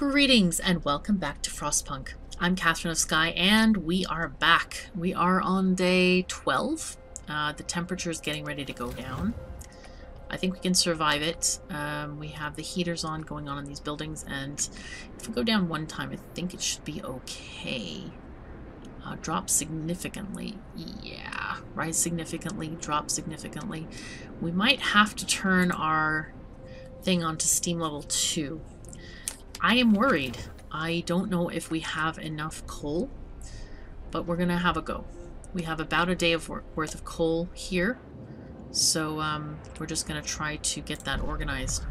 Greetings and welcome back to Frostpunk. I'm Catherine of Sky and we are back. We are on day 12. The temperature is getting ready to go down. I think we can survive it. We have the heaters on going on in these buildings, and if we go down one time, I think it should be okay. Drop significantly. Yeah. Rise significantly, drop significantly. We might have to turn our thing onto Steam level 2. I am worried. I don't know if we have enough coal, but we're gonna have a go. We have about a day of worth of coal here, so we're just gonna try to get that organized.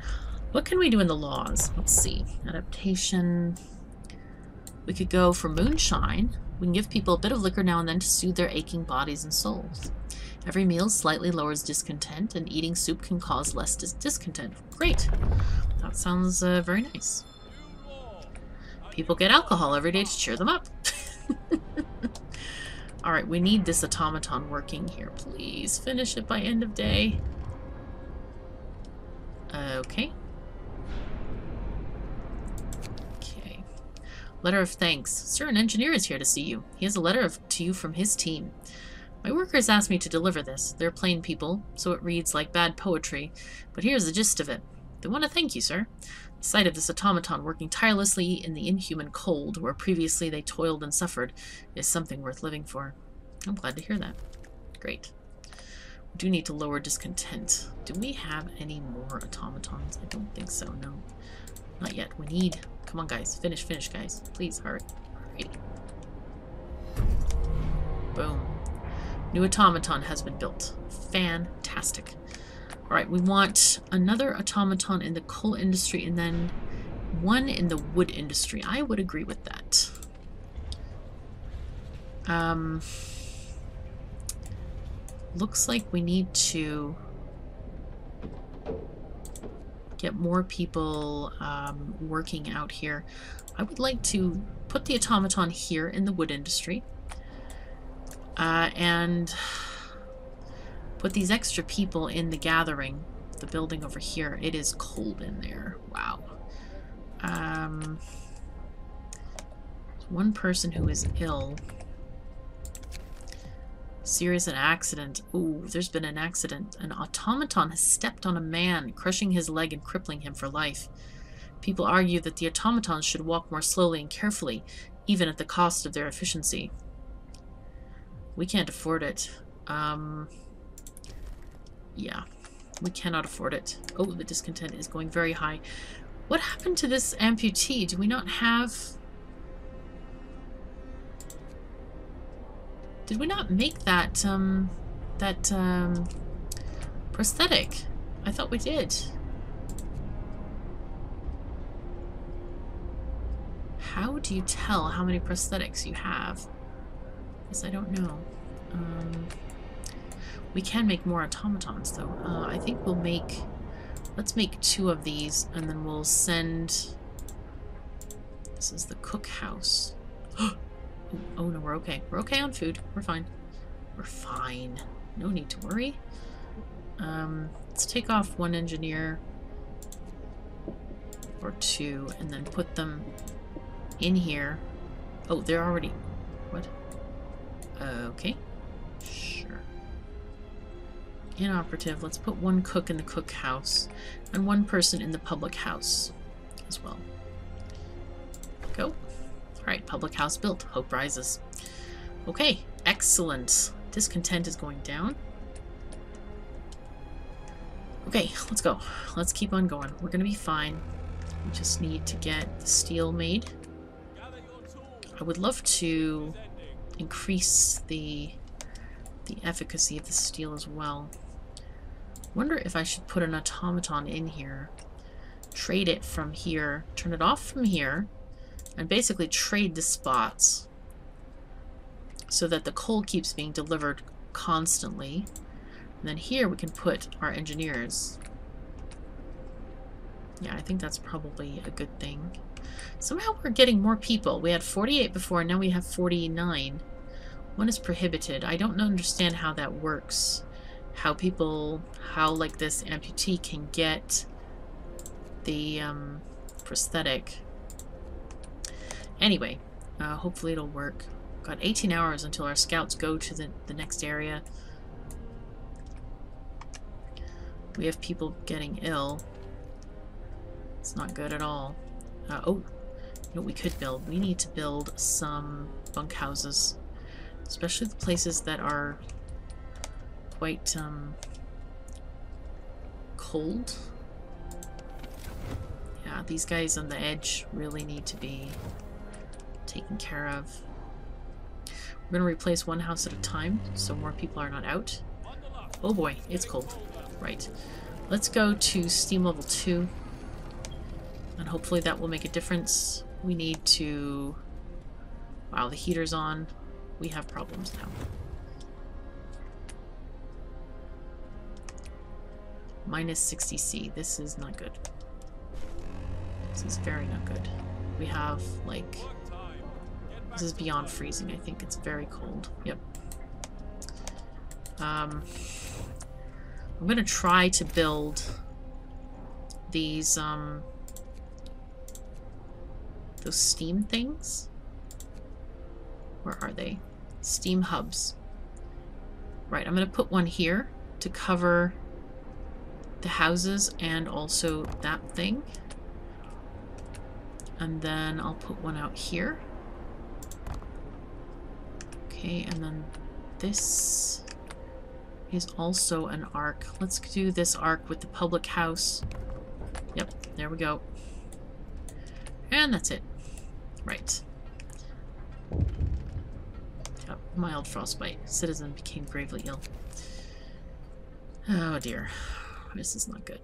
What can we do in the laws? Let's see. Adaptation. We could go for moonshine. We can give people a bit of liquor now and then to soothe their aching bodies and souls. Every meal slightly lowers discontent, and eating soup can cause less discontent. Great. That sounds very nice. People get alcohol every day to cheer them up. Alright, we need this automaton working here. Please finish it by end of day. Okay. Okay. Letter of thanks. Sir, an engineer is here to see you. He has a letter to you from his team. My workers asked me to deliver this. They're plain people, so it reads like bad poetry, but here's the gist of it. They want to thank you, sir. The sight of this automaton working tirelessly in the inhuman cold, where previously they toiled and suffered, is something worth living for. I'm glad to hear that. Great. We do need to lower discontent. Do we have any more automatons? I don't think so, no. Not yet. We need... Come on, guys. Finish, finish, guys. Please, hurry. Alrighty. Boom. New automaton has been built. Fantastic. Alright, we want another automaton in the coal industry and then one in the wood industry. I would agree with that. Looks like we need to get more people working out here. I would like to put the automaton here in the wood industry and put these extra people in the gathering, the building over here. It is cold in there. Wow. One person who is ill. Serious an accident. Ooh, there's been an accident. An automaton has stepped on a man, crushing his leg and crippling him for life. People argue that the automatons should walk more slowly and carefully, even at the cost of their efficiency. We can't afford it. Yeah, we cannot afford it. Oh, the discontent is going very high. What happened to this amputee? Do we not have... Did we not make that, prosthetic? I thought we did. How do you tell how many prosthetics you have? Because I don't know. We can make more automatons, though. I think we'll make... Let's make 2 of these, and then we'll send... This is the cookhouse. Oh, no, we're okay. We're okay on food. We're fine. We're fine. No need to worry. Let's take off one engineer or 2, and then put them in here. Oh, they're already... What? Okay. Sure. Inoperative. Let's put one cook in the cookhouse and one person in the public house as well. Go. Alright, public house built. Hope rises. Okay, excellent. Discontent is going down. Okay, let's go. Let's keep on going. We're gonna be fine. We just need to get the steel made. I would love to increase the efficacy of the steel as well. Wonder if I should put an automaton in here, trade it from here, turn it off from here, and basically trade the spots so that the coal keeps being delivered constantly. And then here we can put our engineers. Yeah, I think that's probably a good thing. Somehow we're getting more people. We had 48 before, and now we have 49. One is prohibited. I don't understand how that works. How people, like this amputee can get the prosthetic. Anyway, hopefully it'll work. Got 18 hours until our scouts go to the next area. We have people getting ill. It's not good at all. Oh, you know what we could build? We need to build some bunkhouses, especially the places that are quite cold. Yeah, these guys on the edge really need to be taken care of. We're going to replace one house at a time so more people are not out. Oh boy, it's cold. Right. Let's go to Steam level 2 and hopefully that will make a difference. We need to... Wow, the heater's on. We have problems now. Minus 60C. This is not good. This is very not good. We have, like... This is beyond freezing. I think it's very cold. Yep. I'm gonna try to build these those steam things. Where are they? Steam hubs. Right. I'm gonna put one here to cover the houses and also that thing. And then I'll put one out here. Okay, and then this is also an arc. Let's do this arc with the public house. Yep, there we go. And that's it. Right. Yep, mild frostbite. Citizen became gravely ill. Oh dear. This is not good.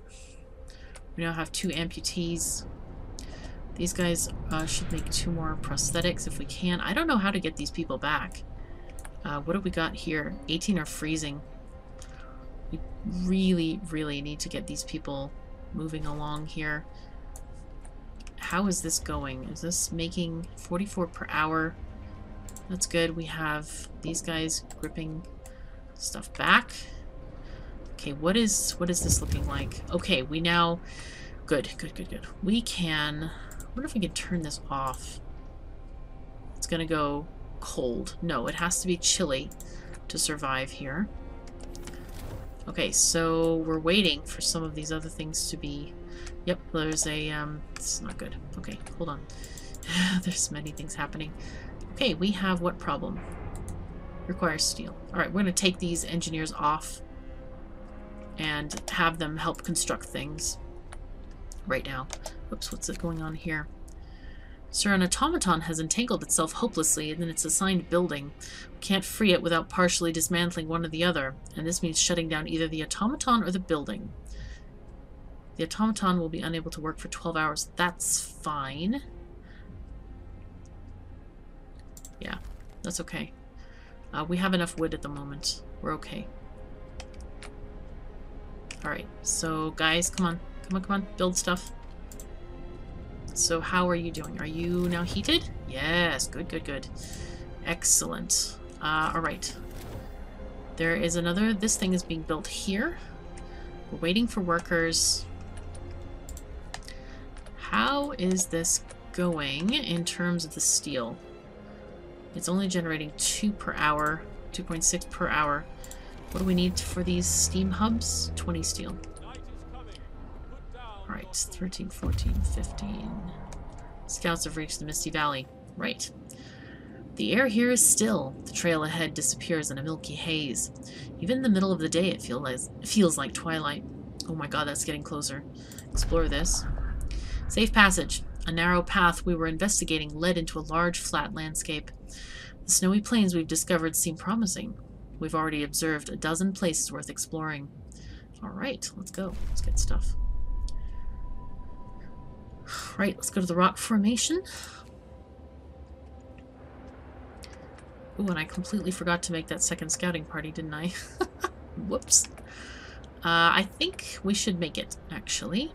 We now have 2 amputees. These guys should make 2 more prosthetics if we can. I don't know how to get these people back. What do we got here? 18 are freezing. We really, really need to get these people moving along here. How is this going? Is this making 44 per hour? That's good. We have these guys gripping stuff back. Okay, what is this looking like? Okay, we now... Good, good, good, good. We can... I wonder if we can turn this off. It's gonna go... cold. No, it has to be chilly to survive here. Okay, so we're waiting for some of these other things to be... Yep, there's a... it's not good. Okay, hold on. There's many things happening. Okay, we have what problem? Requires steel. Alright, we're going to take these engineers off and have them help construct things right now. Oops, what's going on here? Sir, an automaton has entangled itself hopelessly in its assigned building. We can't free it without partially dismantling one or the other, and this means shutting down either the automaton or the building. The automaton will be unable to work for 12 hours. That's fine. Yeah, that's okay. We have enough wood at the moment. We're okay. Alright, so guys, come on. Come on, come on. Build stuff. So how are you doing? Are you now heated? Yes, good, good, good. Excellent. Alright. There is another... This thing is being built here. We're waiting for workers. How is this going in terms of the steel? It's only generating 2 per hour. 2.6 per hour. What do we need for these steam hubs? 20 steel. Alright, 13, 14, 15. Scouts have reached the Misty Valley. Right. The air here is still. The trail ahead disappears in a milky haze. Even in the middle of the day, it feels like twilight. Oh my god, that's getting closer. Explore this. Safe passage. A narrow path we were investigating led into a large, flat landscape. The snowy plains we've discovered seem promising. We've already observed a dozen places worth exploring. Alright, let's go. Let's get stuff. Right, let's go to the rock formation. Ooh, and I completely forgot to make that second scouting party, didn't I? Whoops. I think we should make it, actually.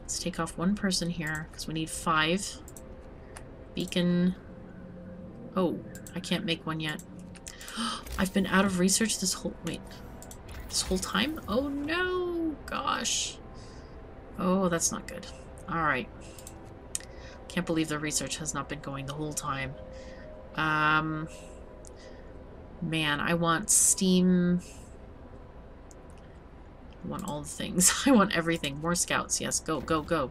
Let's take off one person here, because we need 5. Beacon. Oh, I can't make one yet. I've been out of research this whole... Wait. This whole time? Oh no! Gosh. Oh, that's not good. Alright. Can't believe the research has not been going the whole time. Man, I want Steam. I want all the things. I want everything. More scouts. Yes, go, go, go.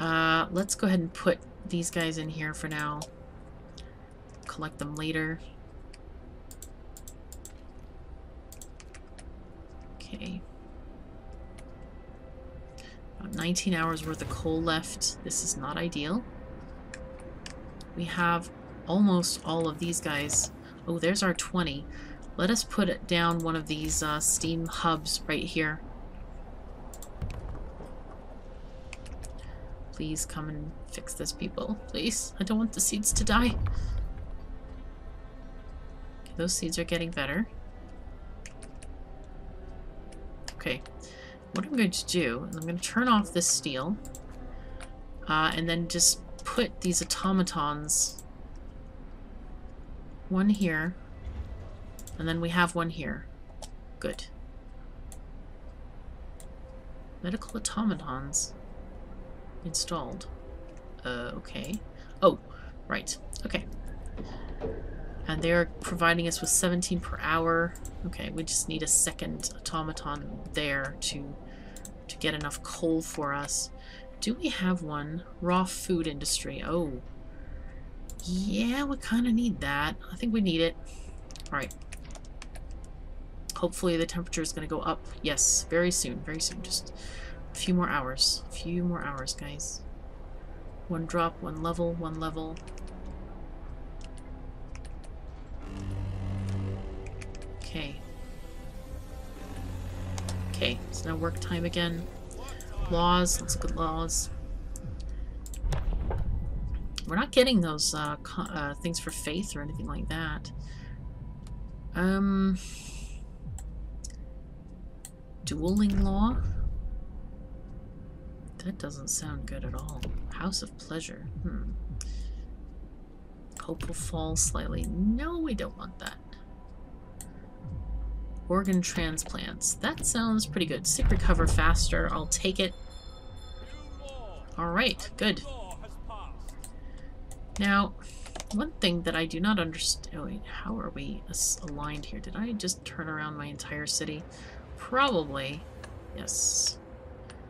Let's go ahead and put these guys in here for now. Collect them later. Okay. About 19 hours worth of coal left. This is not ideal. We have almost all of these guys. Oh, there's our 20. Let us put it down one of these Steam hubs right here. Please come and fix this, people. Please. I don't want the seeds to die. Okay, those seeds are getting better. Okay. What I'm going to do is I'm going to turn off this steel and then just put these automatons, one here, and then we have one here. Good. Medical automatons installed. Okay. Oh, right. Okay. And they are providing us with 17 per hour. Okay, we just need a second automaton there to get enough coal for us. Do we have one? Raw food industry. Oh. Yeah, we kind of need that. I think we need it. All right. Hopefully the temperature is going to go up. Yes, very soon, very soon. Just a few more hours. A few more hours, guys. One drop, one level, one level. Okay. Okay, so now work time again. Laws, let's look at laws. We're not getting those things for faith or anything like that. Dueling law? That doesn't sound good at all. House of pleasure. Hmm. Hope will fall slightly. No, we don't want that. Organ transplants. That sounds pretty good. Sick recover faster. I'll take it. Alright, good. Now, one thing that I do not understand... Oh, wait, how are we aligned here? Did I just turn around my entire city? Probably. Yes.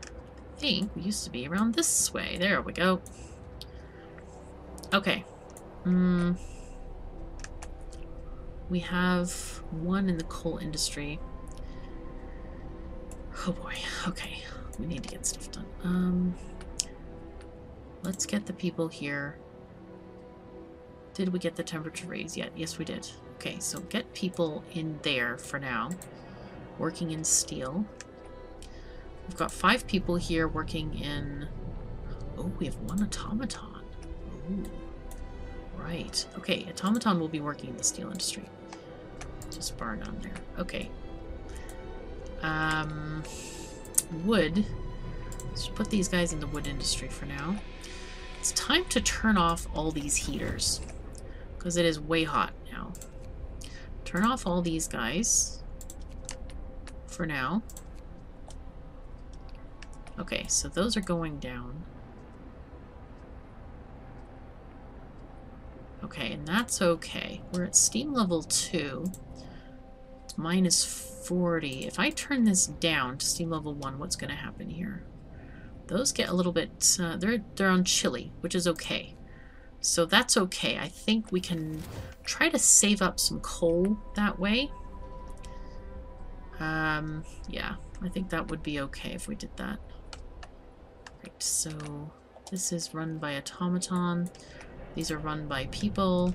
I think we used to be around this way. There we go. Okay. We have one in the coal industry. Oh boy. Okay. We need to get stuff done. Let's get the people here. Did we get the temperature raise yet? Yes, we did. Okay, so get people in there for now. Working in steel. We've got 5 people here working in... Oh, we have one automaton. Ooh. Right. Okay, automaton will be working in the steel industry. Just bar it on there. Okay. Wood. Let's put these guys in the wood industry for now. It's time to turn off all these heaters. Because it is way hot now. Turn off all these guys for now. Okay, so those are going down. Okay, and that's okay. We're at steam level 2. It's minus 40. If I turn this down to steam level 1, what's going to happen here? Those get a little bit... they're on chilly, which is okay. So that's okay. I think we can try to save up some coal that way. Yeah, I think that would be okay if we did that. Right, so this is run by automaton. These are run by people.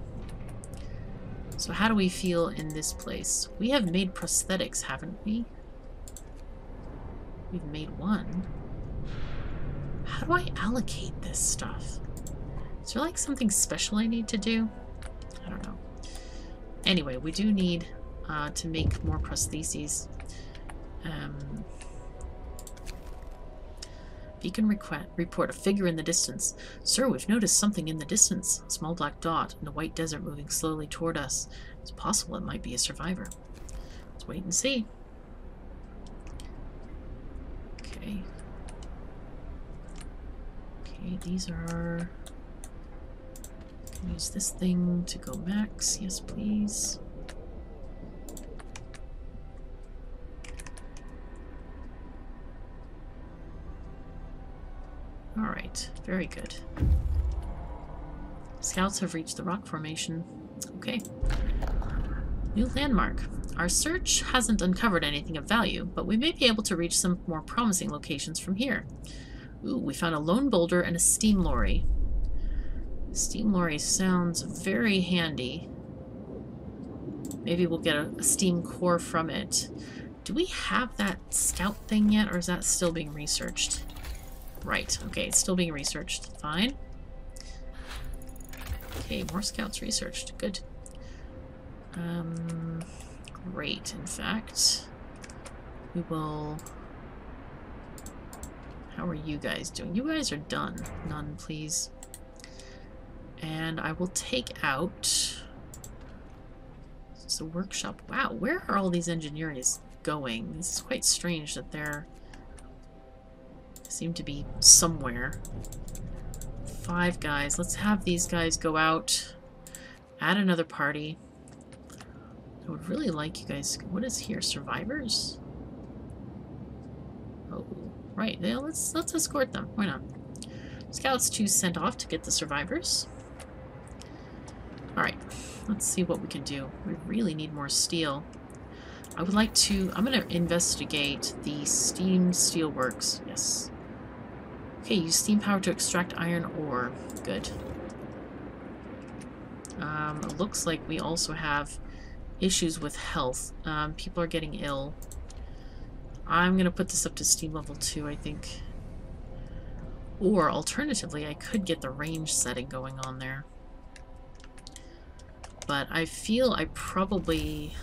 So how do we feel in this place? We have made prosthetics, haven't we? We've made one. How do I allocate this stuff? Is there like something special I need to do? I don't know. Anyway, we do need to make more prostheses. Beacon report a figure in the distance. Sir, we've noticed something in the distance. A small black dot in the white desert moving slowly toward us. It's possible it might be a survivor. Let's wait and see. Okay. Okay, these are... Use this thing to go max. Yes, please. Alright, very good. Scouts have reached the rock formation. Okay. New landmark. Our search hasn't uncovered anything of value, but we may be able to reach some more promising locations from here. Ooh, we found a lone boulder and a steam lorry. Steam lorry sounds very handy. Maybe we'll get a steam core from it. Do we have that scout thing yet, or is that still being researched? Right, okay, it's still being researched. Fine. Okay, more scouts researched. Good. Great, in fact. We will... How are you guys doing? You guys are done. None, please. And I will take out... It's a workshop. Wow, where are all these engineers going? This is quite strange that they're... Seem to be somewhere. 5 guys. Let's have these guys go out. Add another party. I would really like you guys... What is here? Survivors? Oh, right. Yeah, let's escort them. Why not? Scouts 2 sent off to get the survivors. Alright. Let's see what we can do. We really need more steel. I would like to... I'm going to investigate the steam steelworks. Yes. Okay, use steam power to extract iron ore. Good. It looks like we also have issues with health. People are getting ill. I'm going to put this up to steam level 2, I think. Or, alternatively, I could get the range setting going on there. But I feel I probably...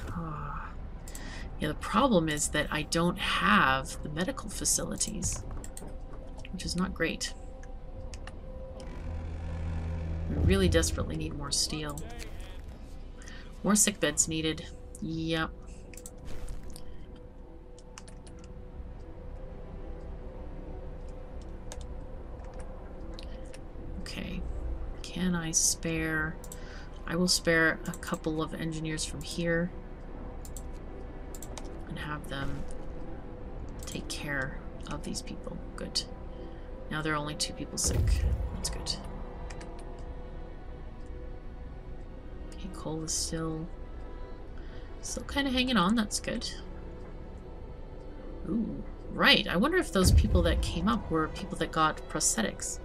Yeah, the problem is that I don't have the medical facilities, which is not great. We really desperately need more steel. More sickbeds needed. Yep. Okay. Can I spare... I will spare a couple of engineers from here. Have them take care of these people. Good. Now there are only 2 people sick. That's good. Okay, coal is still kind of hanging on. That's good. Ooh, right. I wonder if those people that came up were people that got prosthetics.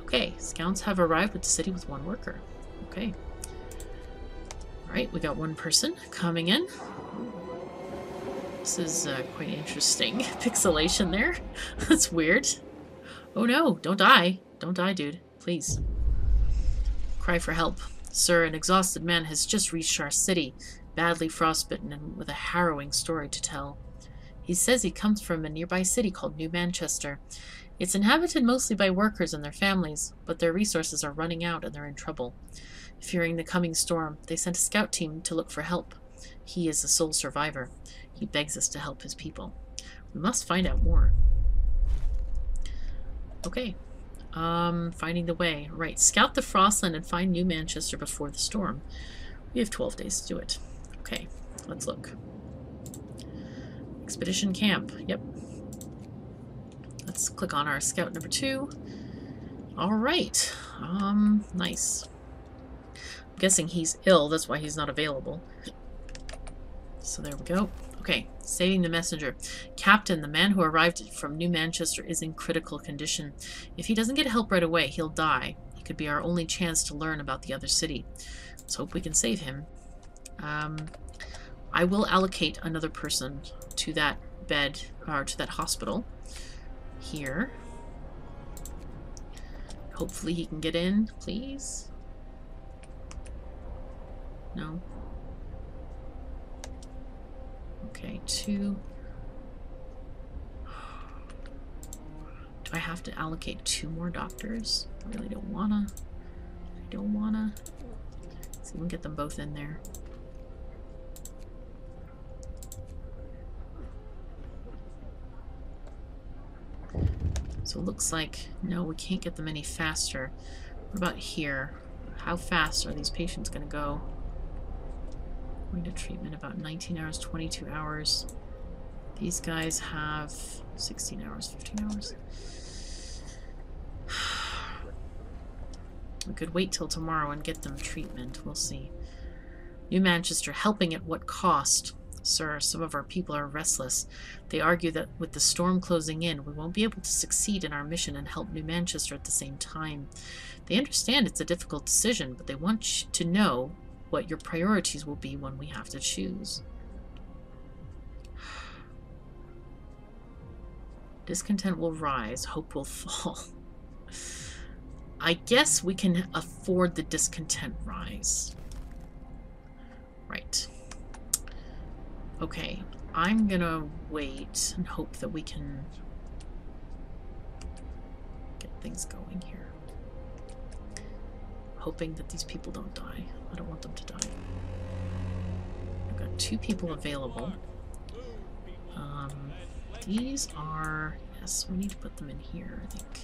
Okay, scouts have arrived at the city with 1 worker. Okay. Alright, we got 1 person coming in. This is quite interesting pixelation there. That's weird. Oh no, don't die. Don't die, dude. Please. Cry for help. Sir, an exhausted man has just reached our city, badly frostbitten and with a harrowing story to tell. He says he comes from a nearby city called New Manchester. It's inhabited mostly by workers and their families, but their resources are running out and they're in trouble. Fearing the coming storm, they sent a scout team to look for help. He is the sole survivor. He begs us to help his people. We must find out more. Okay. Finding the way. Right. Scout the Frostland and find New Manchester before the storm. We have 12 days to do it. Okay. Let's look. Expedition camp. Yep. Let's click on our scout number 2. Alright. Nice. I'm guessing he's ill. That's why he's not available. So there we go. Okay, saving the messenger. Captain, the man who arrived from New Manchester is in critical condition. If he doesn't get help right away, he'll die. It could be our only chance to learn about the other city. Let's hope we can save him. I will allocate another person to that bed, or to that hospital here. Hopefully he can get in, please. No. Okay, 2. Do I have to allocate 2 more doctors? I really don't wanna. I don't wanna. Let's see if we can get them both in there. So it looks like, no, we can't get them any faster. What about here? How fast are these patients going to go? Going to treatment about 19 hours, 22 hours. These guys have 16 hours, 15 hours. We could wait till tomorrow and get them treatment. We'll see. New Manchester, helping at what cost? Sir, some of our people are restless. They argue that with the storm closing in, we won't be able to succeed in our mission and help New Manchester at the same time. They understand it's a difficult decision, but they want to know what your priorities will be when we have to choose. Discontent will rise, hope will fall. I guess we can afford the discontent rise. Right. Okay, I'm gonna wait and hope that we can get things going here. Hoping that these people don't die. I don't want them to die. I've got two people available. These are... Yes, we need to put them in here, I think.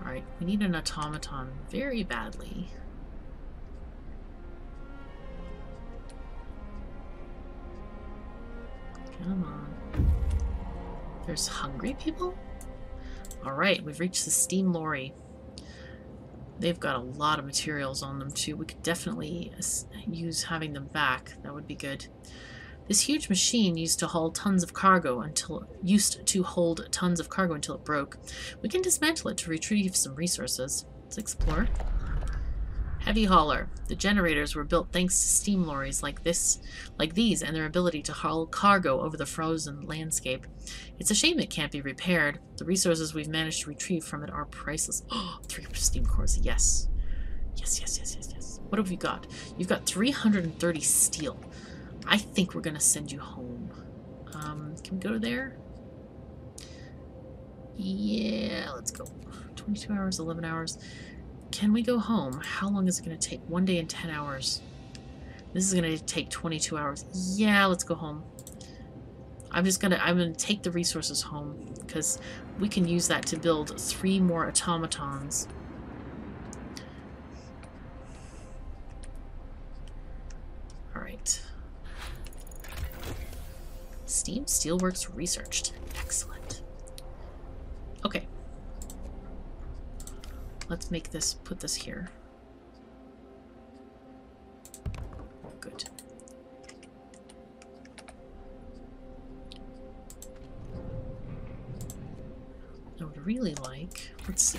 Alright, we need an automaton very badly. Come on. There's hungry people? Alright, we've reached the steam lorry. They've got a lot of materials on them too. We could definitely use having them back. That would be good. This huge machine used to hold tons of cargo until it broke. We can dismantle it to retrieve some resources. Let's explore. Heavy hauler. The generators were built thanks to steam lorries like these and their ability to haul cargo over the frozen landscape. It's a shame it can't be repaired. The resources we've managed to retrieve from it are priceless. Oh, 3 steam cores. Yes. Yes, yes, yes, yes, yes. What have you got? You've got 330 steel. I think we're gonna send you home. Can we go to there? Yeah, let's go. 22 hours, 11 hours. Can we go home? How long is it gonna take? 1 day and 10 hours. This is gonna take 22 hours. Yeah, let's go home. I'm gonna take the resources home because we can use that to build 3 more automatons. All right. Steam Steelworks researched. Excellent. Okay. Let's make this, put this here. Good. I would really like, let's see,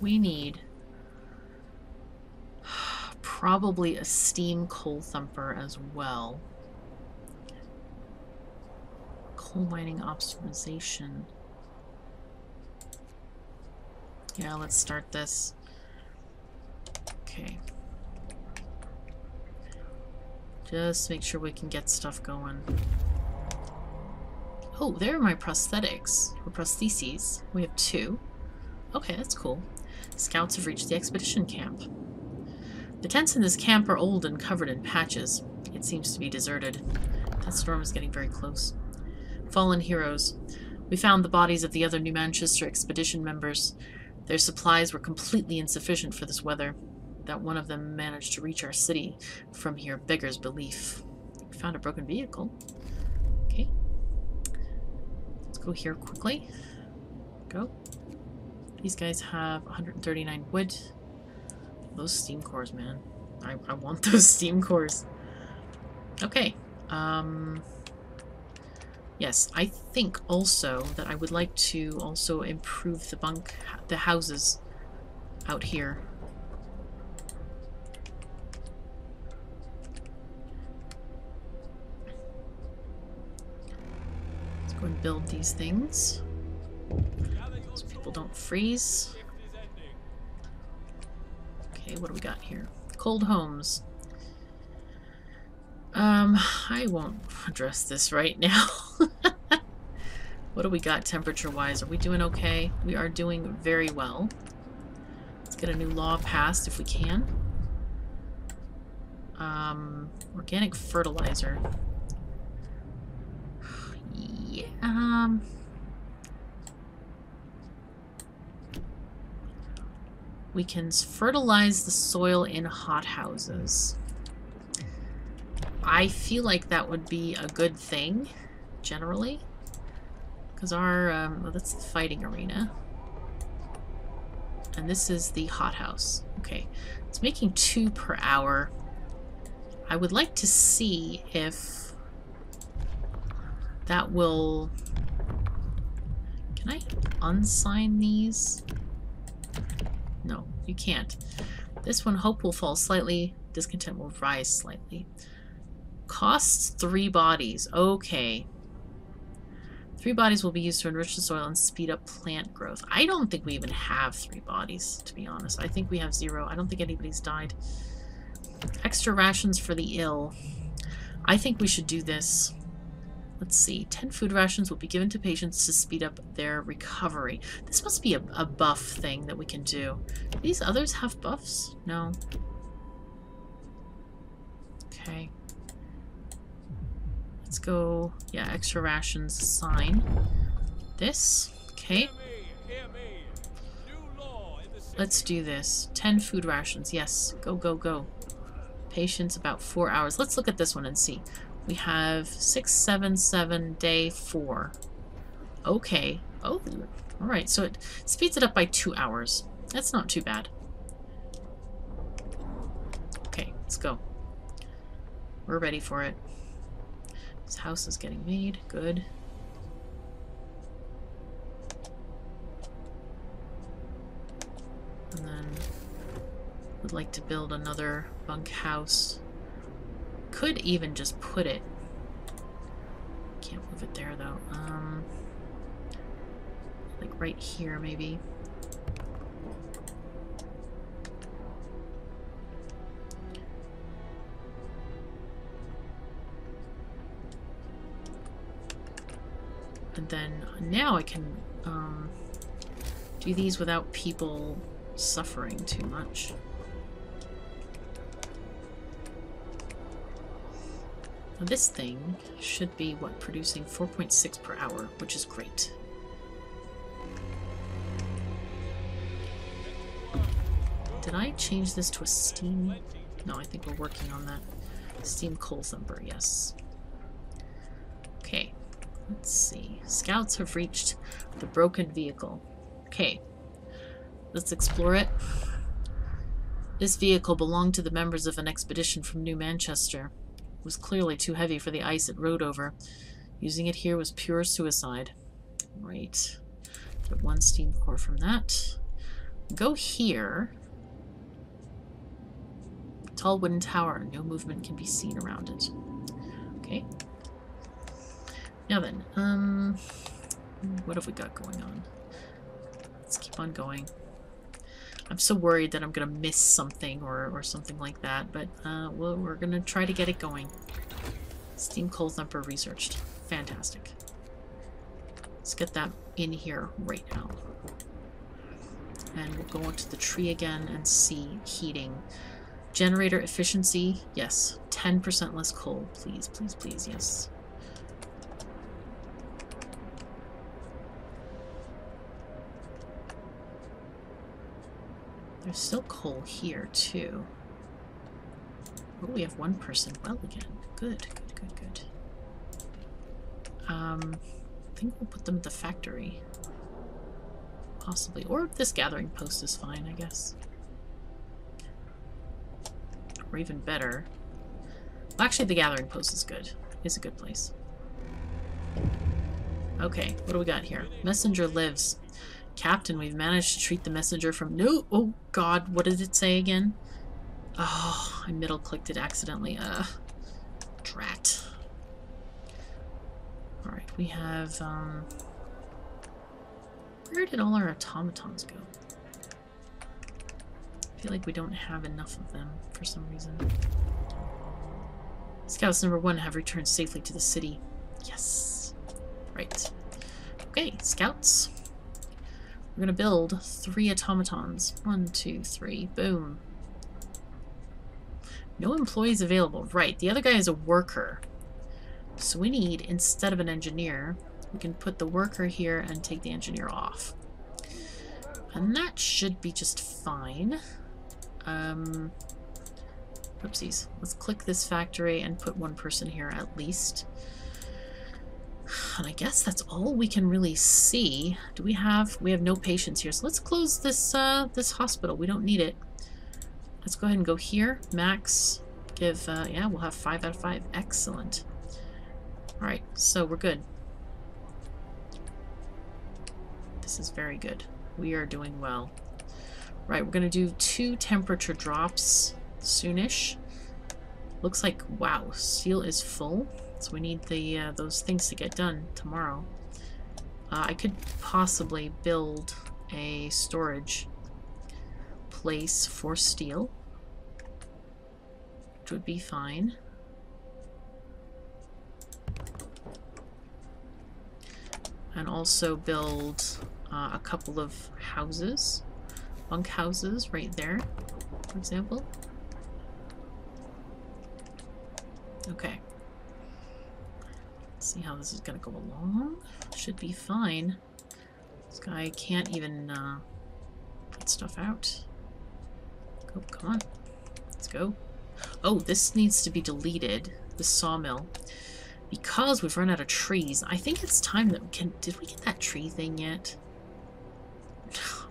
we need probably a steam coal thumper as well. Coal mining optimization. Yeah, let's start this. Okay. Just make sure we can get stuff going. Oh, there are my prosthetics, or prostheses. We have 2. Okay, that's cool. Scouts have reached the expedition camp. The tents in this camp are old and covered in patches. It seems to be deserted. That storm is getting very close. Fallen heroes. We found the bodies of the other New Manchester expedition members. Their supplies were completely insufficient for this weather. That one of them managed to reach our city from here beggars belief. We found a broken vehicle. Okay. Let's go here quickly. Go. These guys have 139 wood. Those steam cores, man. I want those steam cores. Okay. Yes, I think also that I would like to also improve the houses out here. Let's go and build these things so people don't freeze. Okay, what do we got here? Cold homes. I won't address this right now. What do we got temperature-wise? Are we doing okay? We are doing very well. Let's get a new law passed if we can. Organic fertilizer. We can fertilize the soil in hothouses. I feel like that would be a good thing, generally. Because our, well, that's the fighting arena. And this is the hothouse. Okay, it's making 2 per hour. I would like to see if that will... Can I unsign these? No, you can't. This one, hope will fall slightly. Discontent will rise slightly. Costs 3 bodies. Okay. 3 bodies will be used to enrich the soil and speed up plant growth. I don't think we even have 3 bodies, to be honest. I think we have 0. I don't think anybody's died. Extra rations for the ill. I think we should do this. Let's see. 10 food rations will be given to patients to speed up their recovery. This must be a buff thing that we can do. Do these others have buffs? No. Okay. Let's go. Yeah, extra rations. Sign. This. Okay. Let's do this. 10 food rations. Yes. Go, go, go. Patients about 4 hours. Let's look at this one and see. We have 6, 7, 7, day 4. Okay. Oh, all right. So it speeds it up by 2 hours. That's not too bad. Okay, let's go. We're ready for it. This house is getting made. Good. And then would like to build another bunkhouse. Could even just put it. Can't move it there though. Like right here maybe. And then now I can do these without people suffering too much. Now this thing should be, what, producing 4.6 per hour, which is great. Did I change this to a steam? No, I think we're working on that. Steam coal thumper, yes. Okay, let's see. Scouts have reached the broken vehicle. Okay, let's explore it. This vehicle belonged to the members of an expedition from New Manchester. Was clearly too heavy for the ice it rode over. Using it here was pure suicide. Right. Get 1 steam core from that. Go here. Tall wooden tower. No movement can be seen around it. Okay. Now then, what have we got going on? Let's keep on going. I'm so worried that I'm going to miss something or something like that, but we're going to try to get it going. Steam coal thumper researched. Fantastic. Let's get that in here right now. And we'll go onto the tree again and see heating. Generator efficiency, yes. 10% less coal, please, please, please, yes. There's still coal here, too. Oh, we have 1 person well again. Good, good, good, good. I think we'll put them at the factory. Possibly. Or this gathering post is fine, I guess. Or even better. Well, actually, the gathering post is good. It's a good place. Okay, what do we got here? Messenger lives. Captain, we've managed to treat the messenger from no. Oh God, what did it say again? Oh, I middle clicked it accidentally. Drat. All right, we have. Where did all our automatons go? I feel like we don't have enough of them for some reason. Scouts number 1 have returned safely to the city. Yes. Right. Okay, scouts. We're gonna build 3 automatons. 1, 2, 3. Boom. No employees available. Right. The other guy is a worker. So we need, instead of an engineer, We can put the worker here and take the engineer off. And that should be just fine. Oopsies. Let's click this factory and put one person here at least. And I guess that's all we can really see. Do we have no patients here. So let's close this, this hospital. We don't need it. Let's go ahead and go here. Max, give, yeah, we'll have 5 out of 5. Excellent. All right, so we're good. This is very good. We are doing well. Right, we're gonna do 2 temperature drops soonish. Looks like, wow, steel is full. So we need the those things to get done tomorrow. I could possibly build a storage place for steel, which would be fine. And also build a couple of houses, bunk houses right there, for example. Okay. See how this is gonna go along. Should be fine. This guy can't even get stuff out. Oh, come on, let's go. Oh, this needs to be deleted, the sawmill, because we've run out of trees. I think it's time that we can... Did we get that tree thing yet?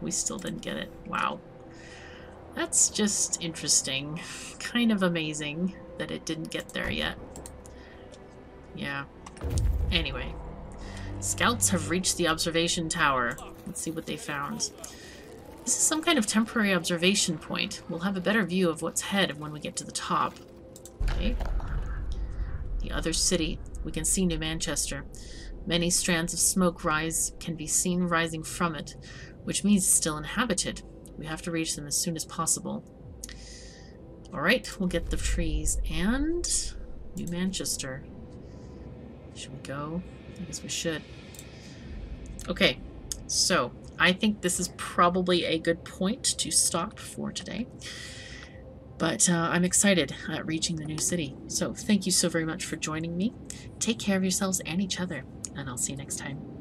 We still didn't get it. Wow, that's just interesting. Kind of amazing that it didn't get there yet. Yeah. Anyway, scouts have reached the observation tower. Let's see what they found. This is some kind of temporary observation point. We'll have a better view of what's ahead when we get to the top. Okay. The other city. We can see New Manchester. Many strands of smoke can be seen rising from it, which means it's still inhabited. We have to reach them as soon as possible. Alright, we'll get the trees and New Manchester. Should we go? I guess we should. Okay, so I think this is probably a good point to stop for today. But I'm excited at reaching the new city. So thank you so very much for joining me. Take care of yourselves and each other, and I'll see you next time.